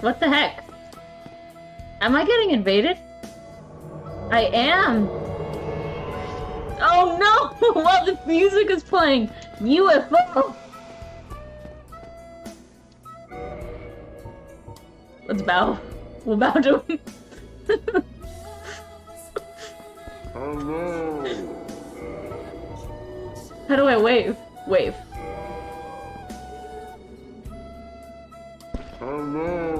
What the heck? Am I getting invaded? I am! Oh no! While the music is playing! UFO! Let's bow. We'll bow to him. Oh no! How do I wave? Wave. Oh no!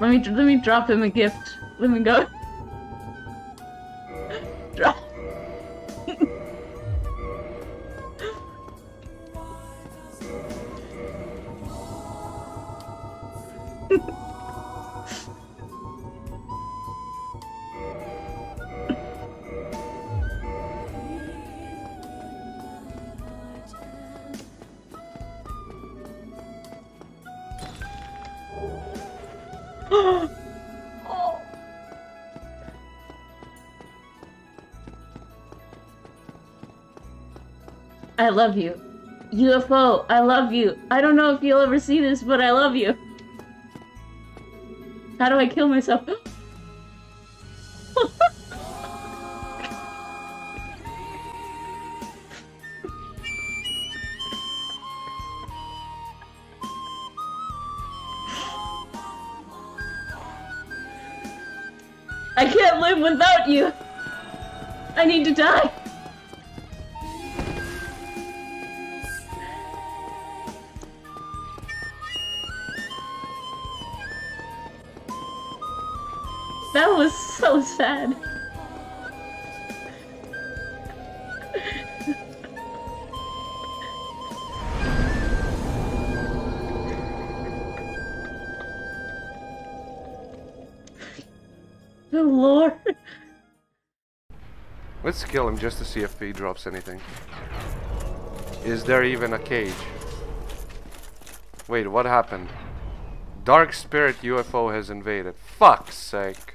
Let me drop him a gift. Let me go. Drop. I love you. UFO, I love you. I don't know if you'll ever see this, but I love you. How do I kill myself? I can't live without you. I need to die. That was so sad. Good lord. Let's kill him just to see if he drops anything. Is there even a cage? Wait, what happened? Dark Spirit UFO has invaded. Fuck's sake.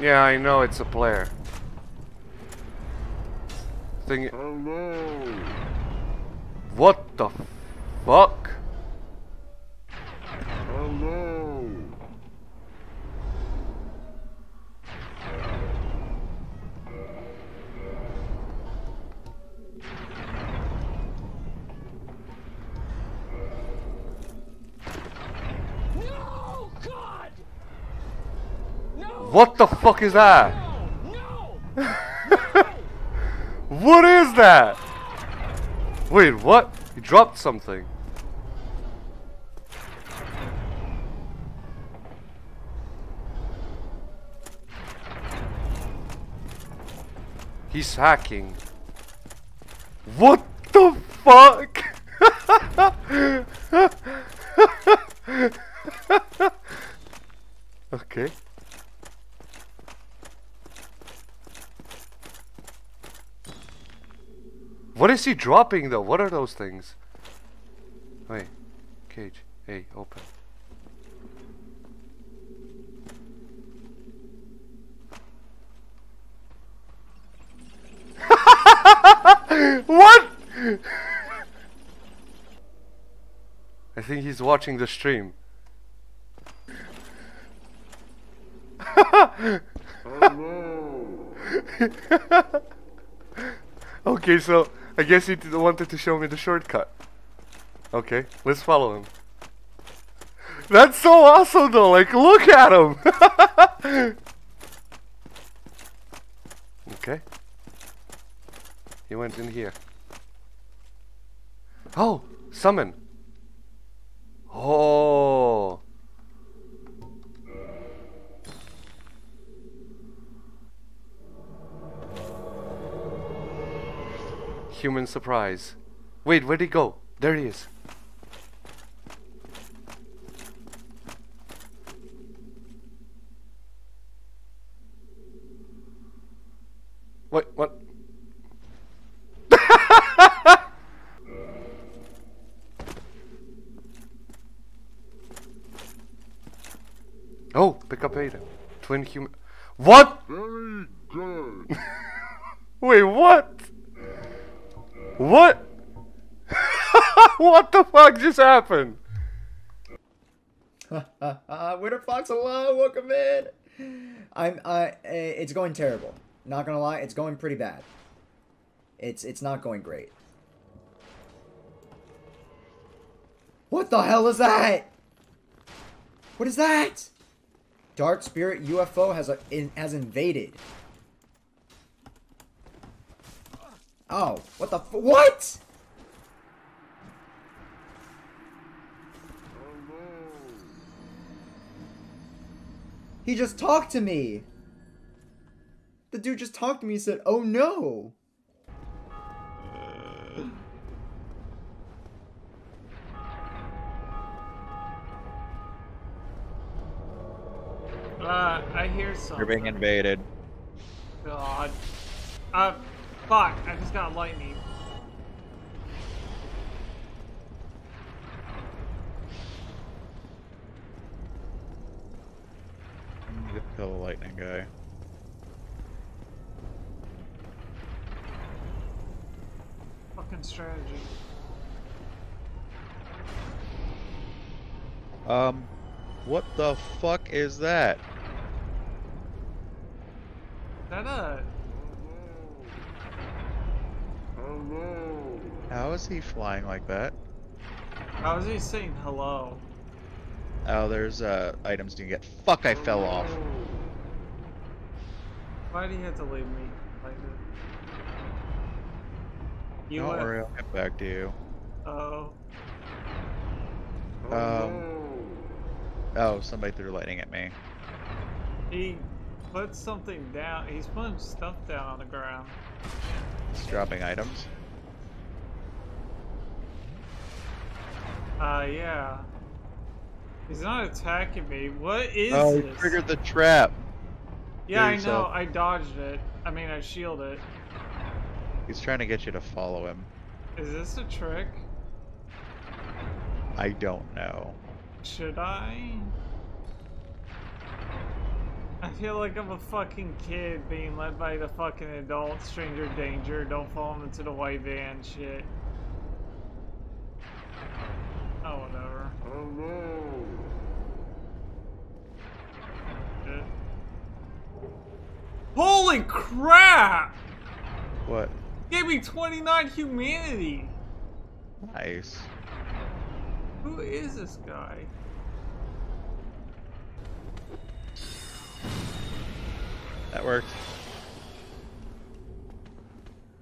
Yeah, I know it's a player. Thing. Oh no! What the fuck? Oh no! No, God! No! What the fuck is that? No. What is that? Wait, what? He dropped something. He's hacking. What the fuck? Okay. What is he dropping though? What are those things? Wait. Cage. Hey, open. What? I think he's watching the stream. Oh, no. Okay, so I guess he wanted to show me the shortcut. Okay, let's follow him. That's so awesome though, like look at him! Okay. He went in here. Oh! Summon! Oh! Human surprise. Wait, where'd he go? There he is. Wait, what? Oh, pick up Adam. Twin human. What? Wait, what? What? What the fuck just happened? Winter Fox, hello, welcome in. It's going terrible. Not gonna lie, it's going pretty bad. It's not going great. What the hell is that? What is that? Dark Spirit UFO has invaded. Oh, what the f- what? He just talked to me. The dude just talked to me and said, oh no. I hear something. You're being invaded. God. Fuck, I just got lightning. I need to kill the lightning guy. Fucking strategy. What the fuck is that? That hello. How is he flying like that? How is he saying hello? Oh, there's items to get. Fuck! I fell off. Why do you have to leave me like that? Don't worry, I'll get back to you. Oh. Oh, somebody threw lightning at me. He put something down. He's putting stuff down on the ground. He's dropping items. Yeah. He's not attacking me. What is this? Oh, he triggered the trap. Yeah, I know. I dodged it. I mean, I shielded it. He's trying to get you to follow him. Is this a trick? I don't know. Should I? I feel like I'm a fucking kid being led by the fucking adult. Stranger danger. Don't fall into the white van shit. Oh, whatever. Oh no. Shit. Holy crap! What? Gave me 29 humanity. Nice. Who is this guy? That worked.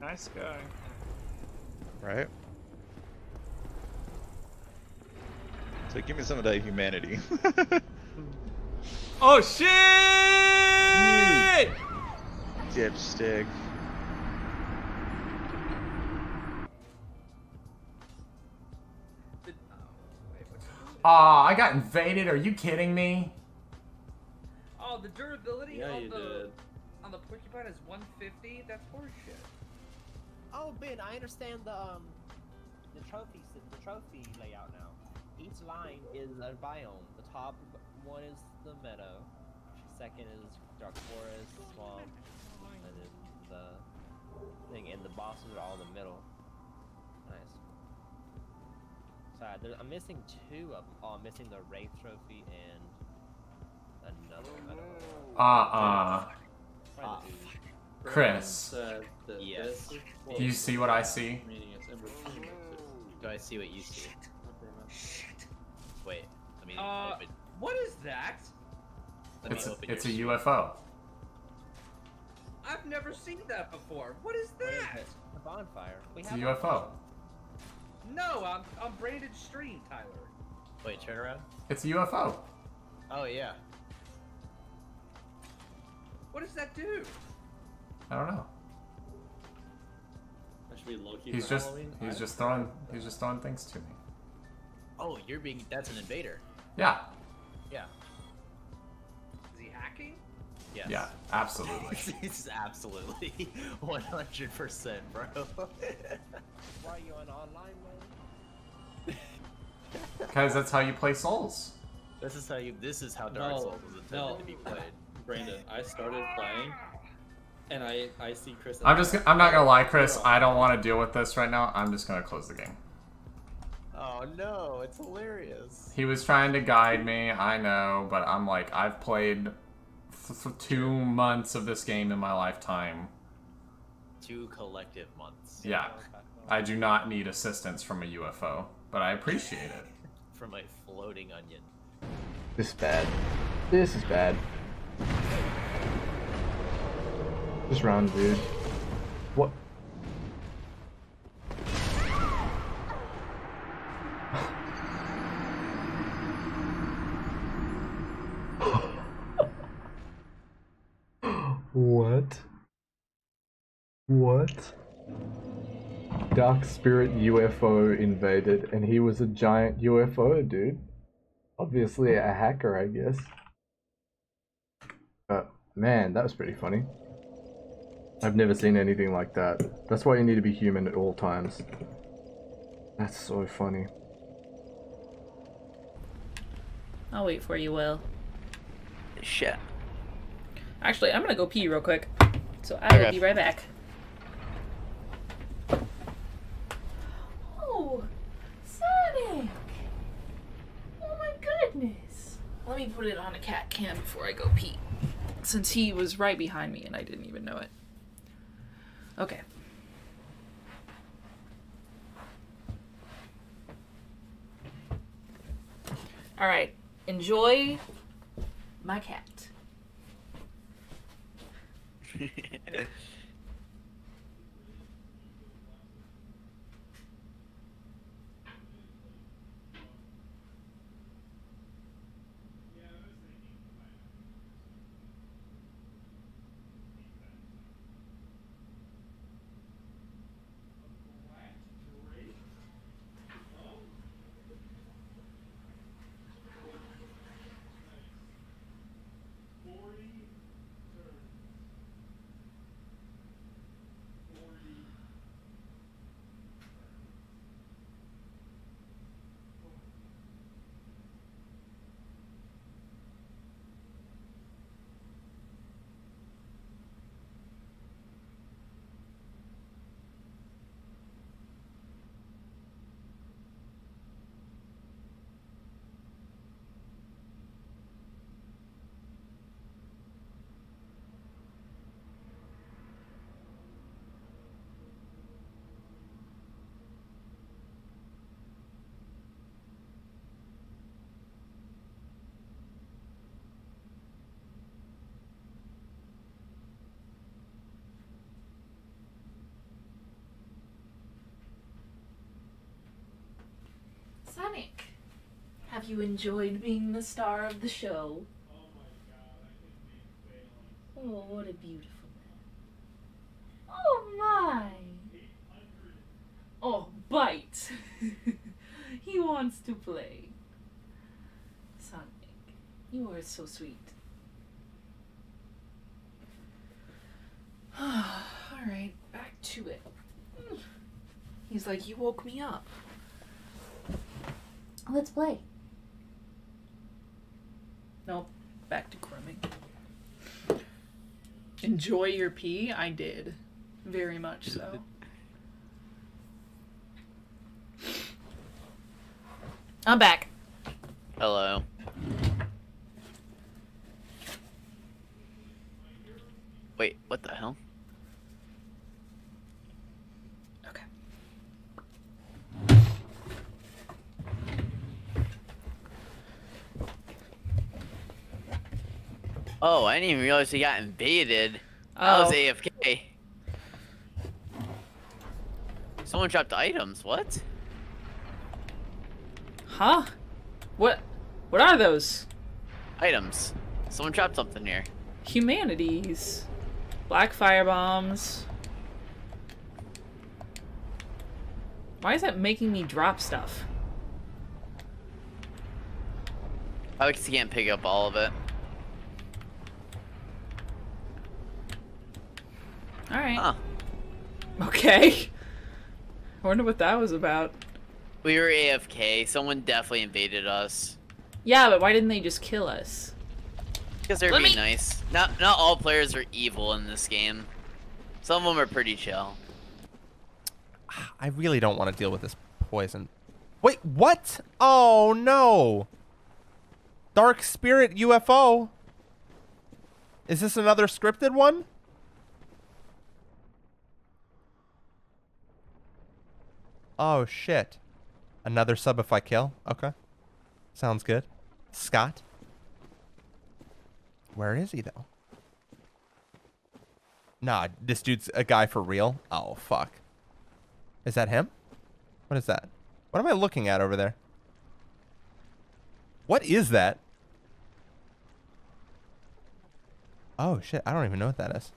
Nice guy. Right? So give me some of that humanity. Oh shit! Dipstick. Aw, I got invaded. Are you kidding me? Oh, the durability on the porcupine is 150. That's horseshit. Oh, Ben, I understand the trophy layout now. Each line is a biome. The top one is the meadow. Second is dark forest, swamp, and then the thing. And the bosses are all in the middle. Nice. Sorry, I'm missing two of them. Oh, I'm missing the Wraith Trophy and another one. Chris. Yes. Do you see what I see? Do I see what you see? Shit. Wait, let me open. What is that? Let me open. It's a UFO. I've never seen that before. What is that? A bonfire. It's a UFO. No, I'm braided stream, Tyler. Wait, turn around. It's a UFO. Oh yeah. What does that do? I don't know. That should be low-key. He's just throwing things to me. Oh, that's an invader. Yeah. Yeah. Is he hacking? Yes. Yeah, absolutely. This is absolutely 100%, bro. Why are you on online mode? Because that's how you play Souls. This is how you. This is how Dark Souls was intended to be played. Brandon, I started playing, and I see Chris. I'm not gonna lie, Chris. I don't want to deal with this right now. I'm just gonna close the game. Oh no, it's hilarious. He was trying to guide me. I know, but I'm like, I've played for 2 months of this game in my lifetime. 2 collective months. Yeah, I do not need assistance from a UFO, but I appreciate it. From a floating onion. This is bad. This is bad. Just round, dude. What? What? What? Dark Spirit UFO invaded, and he was a giant UFO, dude. Obviously a hacker, I guess. But man, that was pretty funny. I've never seen anything like that. That's why you need to be human at all times. That's so funny. I'll wait for you, Will. Shit. Actually, I'm gonna go pee real quick. So I will be right back. Oh, Sonic! Oh my goodness! Let me put it on a cat cam before I go pee. Since he was right behind me and I didn't even know it. Okay. Alright, enjoy my cat. Sonic, have you enjoyed being the star of the show? Oh my god, I couldn't be waiting. Oh, what a beautiful man. Oh my! Oh, bite! He wants to play. Sonic, you are so sweet. Alright, back to it. He's like, you woke me up. Let's play. Nope. Back to grooming. Enjoy your pee? I did. Very much so. I'm back. Hello. Wait, what the hell? Oh, I didn't even realize he got invaded. Oh. I was AFK. Someone dropped items. What? Huh? What? What are those? Items. Someone dropped something here. Humanities. Black firebombs. Why is that making me drop stuff? I just can't pick up all of it. Alright. Huh. Okay. I wonder what that was about. We were AFK. Someone definitely invaded us. Yeah, but why didn't they just kill us? Because they're being nice. Not all players are evil in this game. Some of them are pretty chill. I really don't want to deal with this poison. Wait, what? Oh no! Dark Spirit UFO. Is this another scripted one? Oh shit. Another sub if I kill? Okay. Sounds good. Scott? Where is he though? Nah, this dude's a guy for real? Oh fuck. Is that him? What is that? What am I looking at over there? What is that? Oh shit, I don't even know what that is.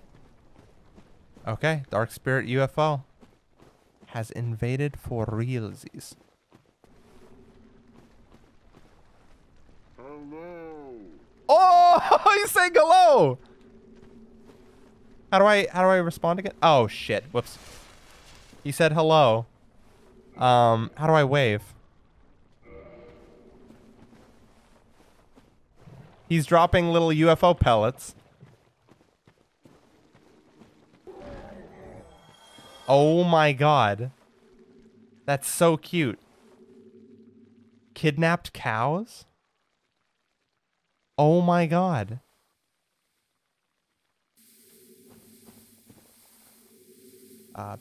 Okay, Dark Spirit UFO has invaded for realsies. Hello. Oh, he's saying hello. How do I respond again? Oh shit, whoops. He said hello. How do I wave? He's dropping little UFO pellets. Oh my god. That's so cute. Kidnapped cows? Oh my god.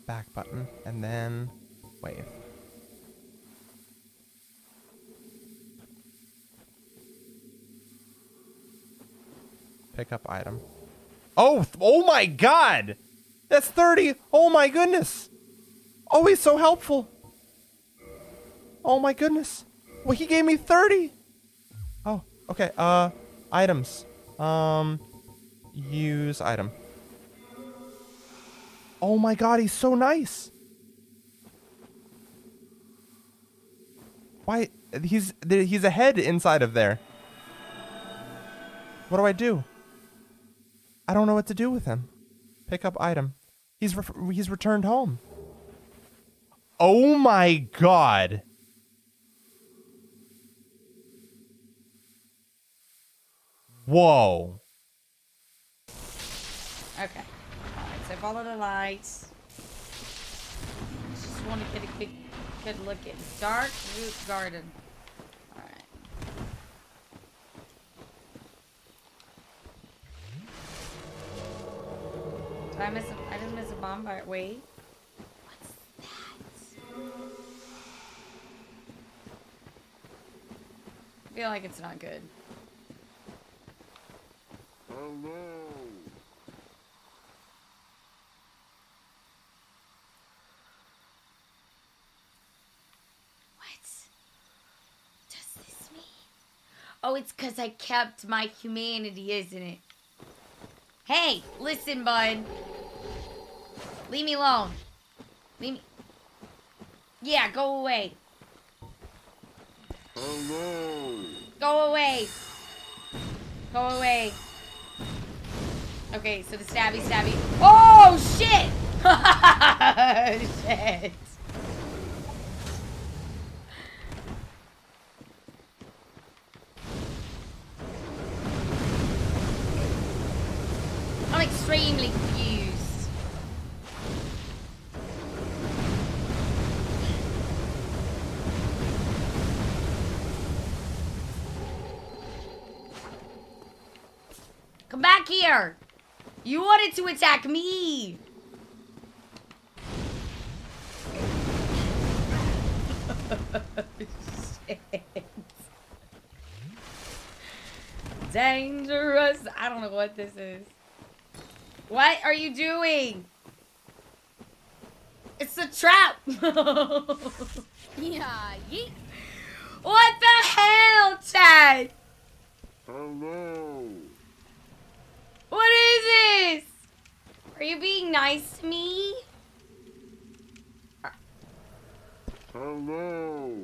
Back button and then wave. Pick up item. Oh, oh my god. That's 30. Oh my goodness. Oh, he's so helpful. Oh my goodness. Well, he gave me 30. Oh, okay. Items. Use item. Oh my god, he's so nice. Why? He's a head inside of there. What do? I don't know what to do with him. Pick up item. He's returned home. Oh my god. Whoa. Okay. So follow the lights. Just want to get a good look at Dark Root Garden. All right. Did I miss? I didn't miss a bomb by way. What's that? I feel like it's not good. Hello. Oh, it's because I kept my humanity, isn't it? Hey, listen, bud. Leave me alone. Leave me... Yeah, go away. Hello. Go away. Go away. Okay, so the stabby. Oh, shit! Shit. I'm extremely confused. Come back here! You wanted to attack me! Shit. Dangerous. I don't know what this is. What are you doing? It's a trap! Yeah, yeet. What the hell, Chad? Hello. What is this? Are you being nice to me? Hello.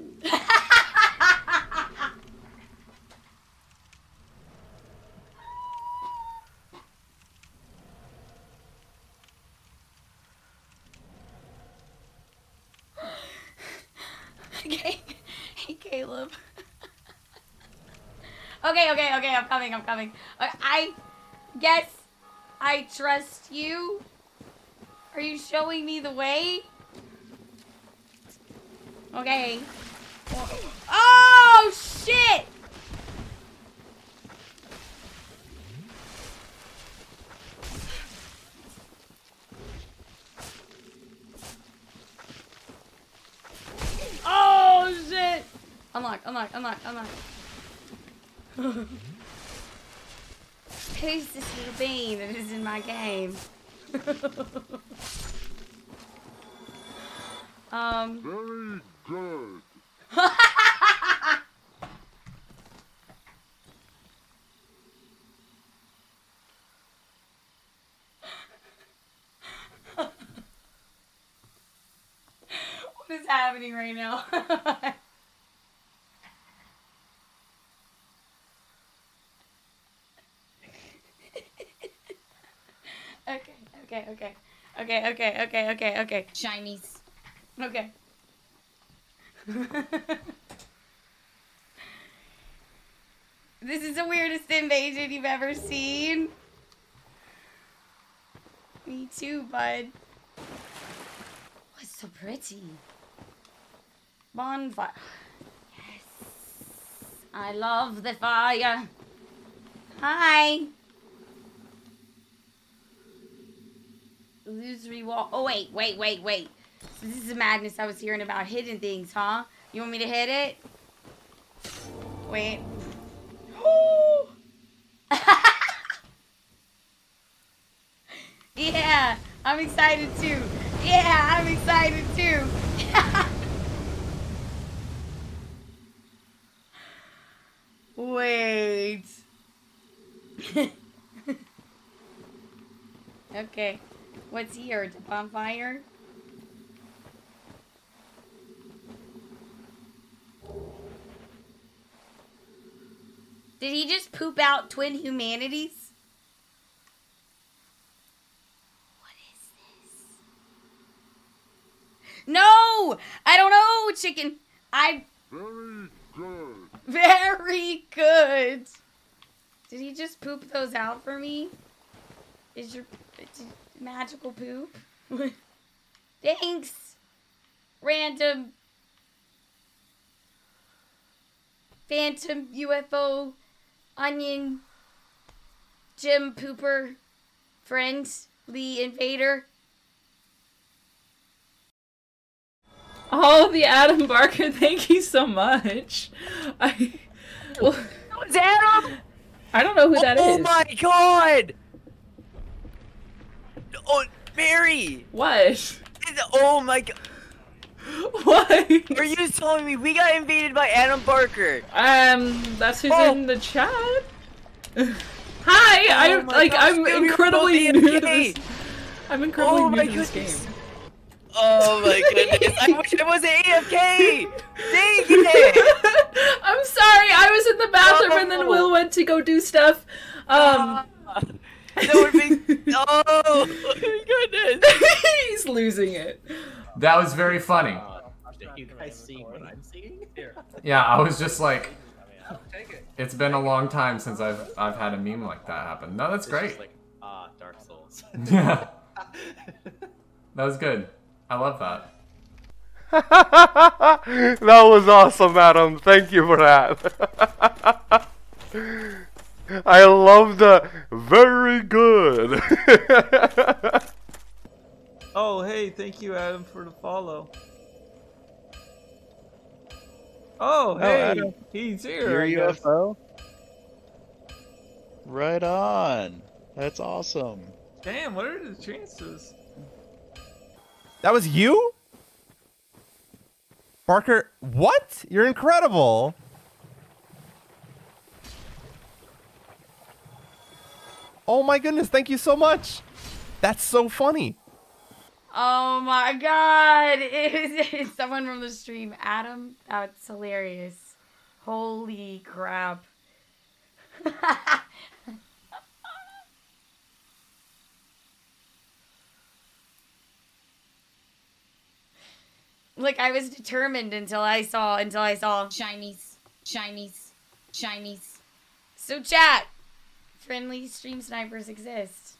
Hey, Caleb. Okay, I'm coming. I guess I trust you. Are you showing me the way? Okay. Oh, shit! Oh, shit! Unlock. Who's this little bean that is in my game? Very good. What is happening right now? Okay. Shinies. Okay. This is the weirdest invasion you've ever seen. Me too, bud. Oh, it's so pretty. Bonfire. Yes. I love the fire. Hi. Illusory wall. Oh, wait. So this is the madness I was hearing about. Hidden things, huh? You want me to hit it? Wait. Yeah, I'm excited too. Wait. Okay. What's here? The bonfire? Did he just poop out twin humanities? What is this? No! I don't know, chicken. Very good. Did he just poop those out for me? Is your... magical poop. Thanks, random phantom UFO onion Jim Pooper friends Lee Invader. Oh, the Adam Barker, thank you so much. That was Adam. I don't know who that is. Oh my god. Oh, Mary! What? Oh my god. What? Are you telling me we got invaded by Adam Barker? That's who's in the chat. Hi! I'm incredibly new to this game. Oh my goodness, I wish I was AFK! Dang it! I'm sorry, I was in the bathroom and then Will went to go do stuff. That would be... Oh, goodness. He's losing it. That was very funny. Did you guys see what I'm seeing here? Yeah, I was just like... It's been a long time since I've had a meme like that happen. No, that's great. It's just like, ah, Dark Souls. Yeah. That was good. I love that. That was awesome, Adam. Thank you for that. I love the very good. Oh, hey, thank you, Adam, for the follow. Oh, hey, Adam, he's here. Your UFO? Right on. That's awesome. Damn, what are the chances? That was you? Barker, what? You're incredible. Oh my goodness, thank you so much. That's so funny. Oh my god. It's someone from the stream. Adam, that's hilarious. Holy crap. Look, I was determined until I saw Shinies. So chat, friendly stream snipers exist.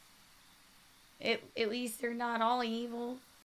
At least they're not all evil.